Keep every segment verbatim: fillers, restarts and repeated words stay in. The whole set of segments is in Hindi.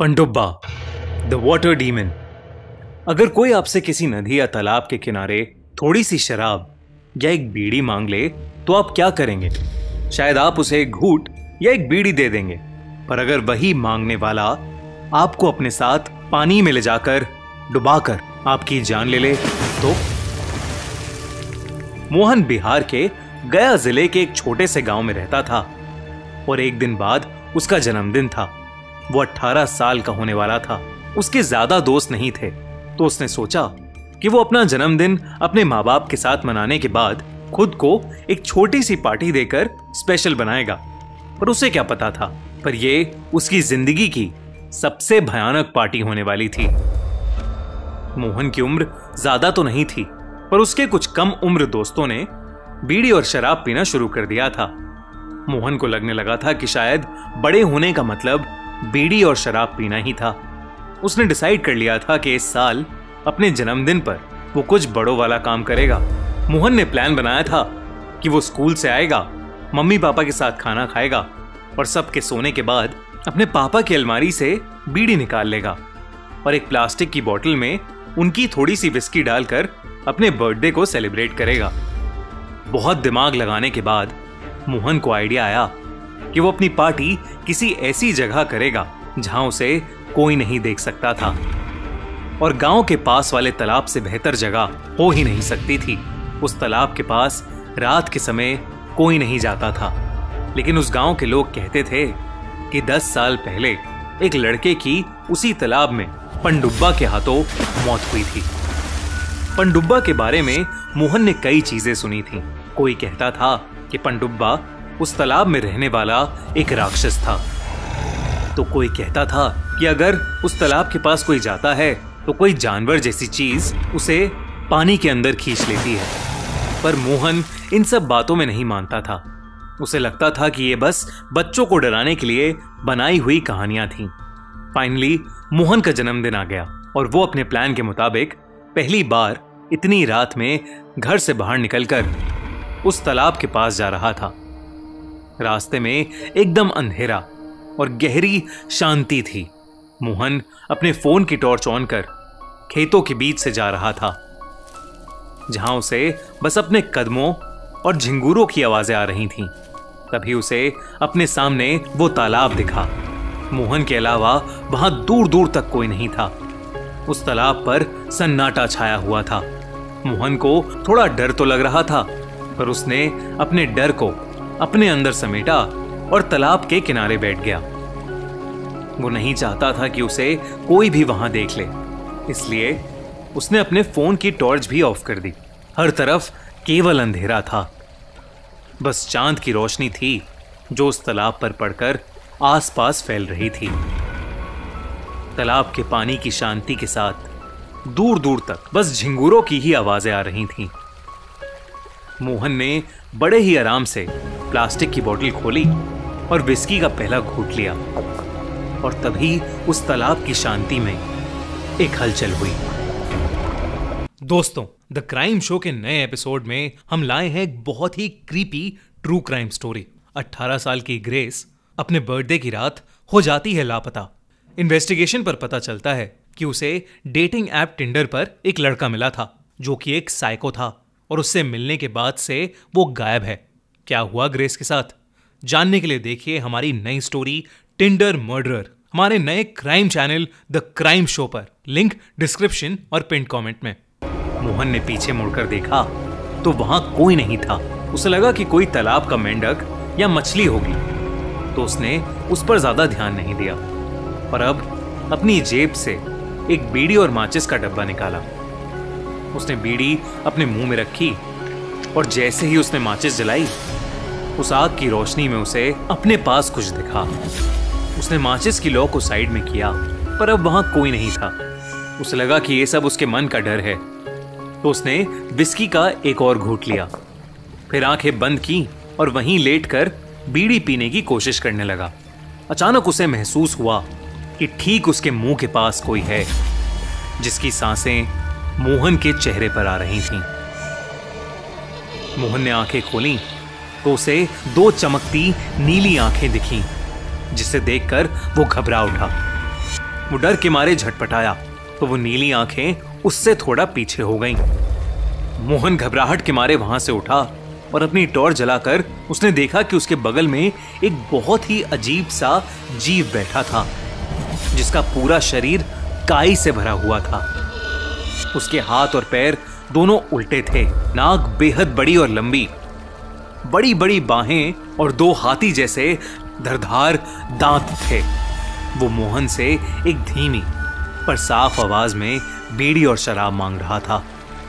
पंडुब्बा द वाटर डीमन। अगर कोई आपसे किसी नदी या तालाब के किनारे थोड़ी सी शराब या एक बीड़ी मांग ले तो आप क्या करेंगे? शायद आप उसे एक घूंट या एक बीड़ी दे देंगे, पर अगर वही मांगने वाला आपको अपने साथ पानी में ले जाकर डुबाकर आपकी जान ले ले तो? मोहन बिहार के गया जिले के एक छोटे से गांव में रहता था और एक दिन बाद उसका जन्मदिन था। वो अठारह साल का होने वाला था। उसके ज्यादा दोस्त नहीं थे तो उसने सोचा कि वो अपना जन्मदिन अपने माँ बाप के साथ मनाने के बाद खुद को एक छोटी सी पार्टी देकर स्पेशल बनाएगा। पर उसे क्या पता था पर ये उसकी जिंदगी की सबसे भयानक पार्टी होने वाली थी। मोहन की उम्र ज्यादा तो नहीं थी पर उसके कुछ कम उम्र दोस्तों ने बीड़ी और शराब पीना शुरू कर दिया था। मोहन को लगने लगा था कि शायद बड़े होने का मतलब बीड़ी और शराब पीना ही था। उसने डिसाइड कर लिया था कि इस साल अपने जन्मदिन पर वो कुछ बड़ों वाला काम करेगा। मोहन ने प्लान बनाया था कि वो स्कूल से आएगा, मम्मी पापा के साथ खाना खाएगा और सबके सोने के बाद अपने पापा की अलमारी से बीड़ी निकाल लेगा और एक प्लास्टिक की बोतल में उनकी थोड़ी सी विस्की डालकर अपने बर्थडे को सेलिब्रेट करेगा। बहुत दिमाग लगाने के बाद मोहन को आइडिया आया कि वो अपनी पार्टी किसी ऐसी जगह करेगा जहां उसे कोई नहीं देख सकता था और गांव के पास वाले तालाब से बेहतर जगह हो ही नहीं सकती थी। उस तालाब के पास रात के समय कोई नहीं जाता था, लेकिन उस गांव के लोग कहते थे कि दस साल पहले एक लड़के की उसी तालाब में पंडुब्बा के हाथों मौत हुई थी। पंडुब्बा के बारे में मोहन ने कई चीजें सुनी थी। कोई कहता था कि पंडुब्बा उस तालाब में रहने वाला एक राक्षस था, तो कोई कहता था कि अगर उस तालाब के पास कोई जाता है तो कोई जानवर जैसी चीज उसे पानी के अंदर खींच लेती है। पर मोहन इन सब बातों में नहीं मानता था। उसे लगता था कि ये बस बच्चों को डराने के लिए बनाई हुई कहानियां थीं। फाइनली मोहन का जन्मदिन आ गया और वो अपने प्लान के मुताबिक पहली बार इतनी रात में घर से बाहर निकलकर उस तालाब के पास जा रहा था। रास्ते में एकदम अंधेरा और गहरी शांति थी। मोहन अपने फोन की टॉर्च ऑन कर खेतों के बीच से जा रहा था, जहां उसे बस अपने कदमों और झिंगूरों की आवाजें आ रही थीं। तभी उसे अपने सामने वो तालाब दिखा। मोहन के अलावा वहां दूर दूर तक कोई नहीं था। उस तालाब पर सन्नाटा छाया हुआ था। मोहन को थोड़ा डर तो लग रहा था, पर उसने अपने डर को अपने अंदर समेटा और तालाब के किनारे बैठ गया। वो नहीं चाहता था कि उसे कोई भी वहां देख ले, इसलिए उसने अपने फोन की टॉर्च भी ऑफ कर दी। हर तरफ केवल अंधेरा था। बस चांद की रोशनी थी जो उस तालाब पर पड़कर आसपास फैल रही थी। तालाब के पानी की शांति के साथ दूर दूर तक बस झिंगूरों की ही आवाजें आ रही थीं। मोहन ने बड़े ही आराम से प्लास्टिक की बोतल खोली और विस्की का पहला घूंट लिया और तभी उस तालाब की शांति में एक हलचल हुई। दोस्तों, द क्राइम शो के नए एपिसोड में हम लाए हैं एक बहुत ही क्रीपी ट्रू क्राइम स्टोरी। अठारह साल की ग्रेस अपने बर्थडे की रात हो जाती है लापता। इन्वेस्टिगेशन पर पता चलता है कि उसे डेटिंग ऐप टेंडर पर एक लड़का मिला था जो कि एक साइको था और उससे मिलने के बाद से वो गायब है। क्या हुआ ग्रेस के साथ, जानने के लिए देखिए हमारी नई स्टोरी टेंडर मर्डरर हमारे नए crime channel the crime show पर। लिंक डिस्क्रिप्शन और पिन कमेंट में। मोहन ने पीछे मुड़कर देखा तो वहां कोई नहीं था। उसे लगा कि कोई तालाब का मेंढक या मछली होगी, तो उसने उस पर ज्यादा ध्यान नहीं दिया। पर अब अपनी जेब से एक बीड़ी और माचिस का डब्बा निकाला। उसने बीड़ी अपने मुंह में रखी और जैसे ही उसने माचिस जलाई, उस आग की रोशनी में उसे अपने पास कुछ दिखा। उसने माचिस की लौ को साइड में किया, पर अब वहां कोई नहीं था। उसे लगा कि ये सब उसके मन का डर है, तो उसने विस्की का एक और घूंट लिया, फिर आंखें बंद की और वहीं लेटकर बीड़ी पीने की कोशिश करने लगा। अचानक उसे महसूस हुआ कि ठीक उसके मुंह के पास कोई है, जिसकी सांसें मोहन के चेहरे पर आ रही थीं। मोहन ने आंखें खोली तो उसे दो चमकती नीली आंखें दिखीं, जिसे देखकर वो घबरा उठा। वो डर के मारे झटपटाया तो वो नीली आंखें उससे थोड़ा पीछे हो गईं। मोहन घबराहट के मारे वहां से उठा और अपनी टॉर्च जलाकर उसने देखा कि उसके बगल में एक बहुत ही अजीब सा जीव बैठा था जिसका पूरा शरीर काई से भरा हुआ था। उसके हाथ और पैर दोनों उल्टे थे, नाक बेहद बड़ी और लंबी, बड़ी बड़ी बाहें और दो हाथी जैसे धरधार दांत थे। वो मोहन से एक धीमी पर साफ आवाज में बीड़ी और शराब मांग रहा था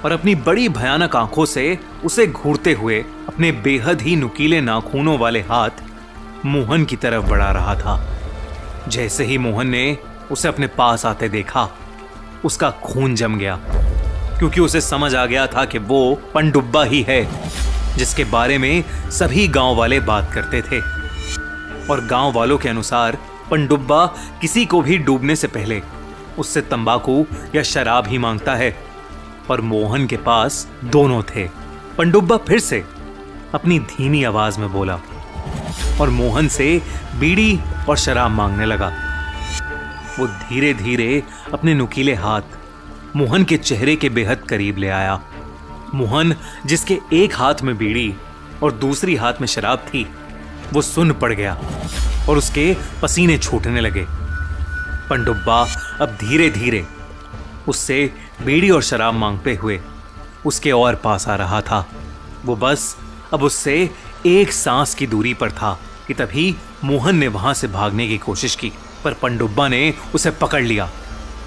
और अपनी बड़ी भयानक आंखों से उसे घूरते हुए अपने बेहद ही नुकीले नाखूनों वाले हाथ मोहन की तरफ बढ़ा रहा था। जैसे ही मोहन ने उसे अपने पास आते देखा, उसका खून जम गया, क्योंकि उसे समझ आ गया था कि वो पंडुब्बा ही है जिसके बारे में सभी गांव वाले बात करते थे। और गांव वालों के अनुसार पंडुब्बा किसी को भी डूबने से पहले उससे तंबाकू या शराब ही मांगता है, पर मोहन के पास दोनों थे। पंडुब्बा फिर से अपनी धीमी आवाज में बोला और मोहन से बीड़ी और शराब मांगने लगा। वो धीरे धीरे अपने नुकीले हाथ मोहन के चेहरे के बेहद करीब ले आया। मोहन, जिसके एक हाथ में बीड़ी और दूसरी हाथ में शराब थी, वो सुन पड़ गया और उसके पसीने छूटने लगे। पंडुब्बा अब धीरे धीरे उससे बीड़ी और शराब मांगते हुए उसके और पास आ रहा था। वो बस अब उससे एक सांस की दूरी पर था कि तभी मोहन ने वहां से भागने की कोशिश की, पर पंडुब्बा ने उसे पकड़ लिया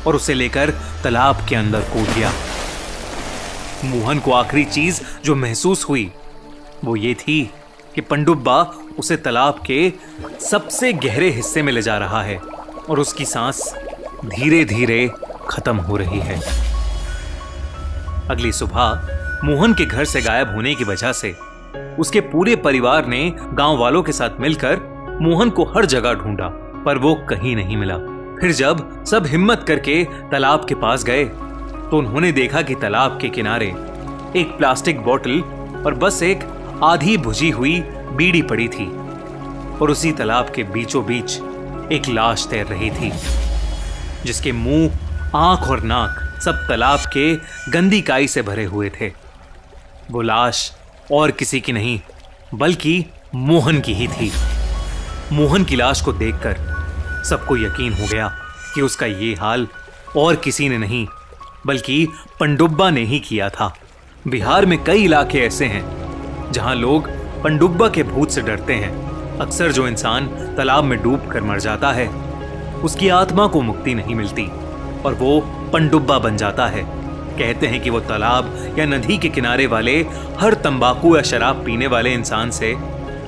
और उसे लेकर तालाब के अंदर कूद गया। मोहन को आखिरी चीज जो महसूस हुई वो ये थी कि पंडुब्बा उसे तालाब के सबसे गहरे हिस्से में ले जा रहा है और उसकी सांस धीरे धीरे खत्म हो रही है। अगली सुबह मोहन के घर से गायब होने की वजह से उसके पूरे परिवार ने गांव वालों के साथ मिलकर मोहन को हर जगह ढूंढा, पर वो कहीं नहीं मिला। फिर जब सब हिम्मत करके तालाब के पास गए तो उन्होंने देखा कि तालाब के किनारे एक प्लास्टिक बोतल और बस एक आधी भुजी हुई बीड़ी पड़ी थी और उसी तालाब के बीचों बीच एक लाश तैर रही थी जिसके मुंह, आंख और नाक सब तालाब के गंदी काई से भरे हुए थे। वो लाश और किसी की नहीं बल्कि मोहन की ही थी। मोहन की लाश को देखकर सबको यकीन हो गया कि उसका ये हाल और किसी ने नहीं बल्कि पंडुब्बा ने ही किया था। बिहार में कई इलाके ऐसे हैं जहां लोग पंडुब्बा के भूत से डरते हैं। अक्सर जो इंसान तालाब में डूब कर मर जाता है उसकी आत्मा को मुक्ति नहीं मिलती और वो पंडुब्बा बन जाता है। कहते हैं कि वो तालाब या नदी के किनारे वाले हर तंबाकू या शराब पीने वाले इंसान से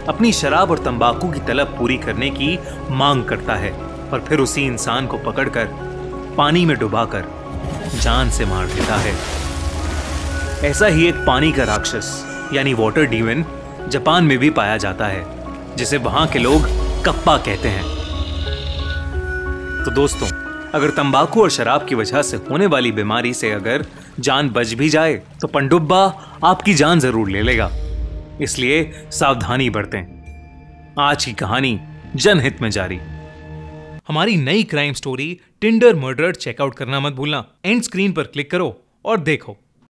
अपनी शराब और तंबाकू की तलब पूरी करने की मांग करता है और फिर उसी इंसान को पकड़कर पानी में डुबाकर जान से मार देता है। ऐसा ही एक पानी का राक्षस यानी वाटर डीमन जापान में भी पाया जाता है जिसे वहां के लोग कप्पा कहते हैं। तो दोस्तों, अगर तंबाकू और शराब की वजह से होने वाली बीमारी से अगर जान बच भी जाए तो पंडुब्बा आपकी जान जरूर ले लेगा, इसलिए सावधानी बरतें। आज की कहानी जनहित में जारी। हमारी नई crime story tender murder checkout करना मत भूलना। एंड स्क्रीन पर क्लिक करो और देखो।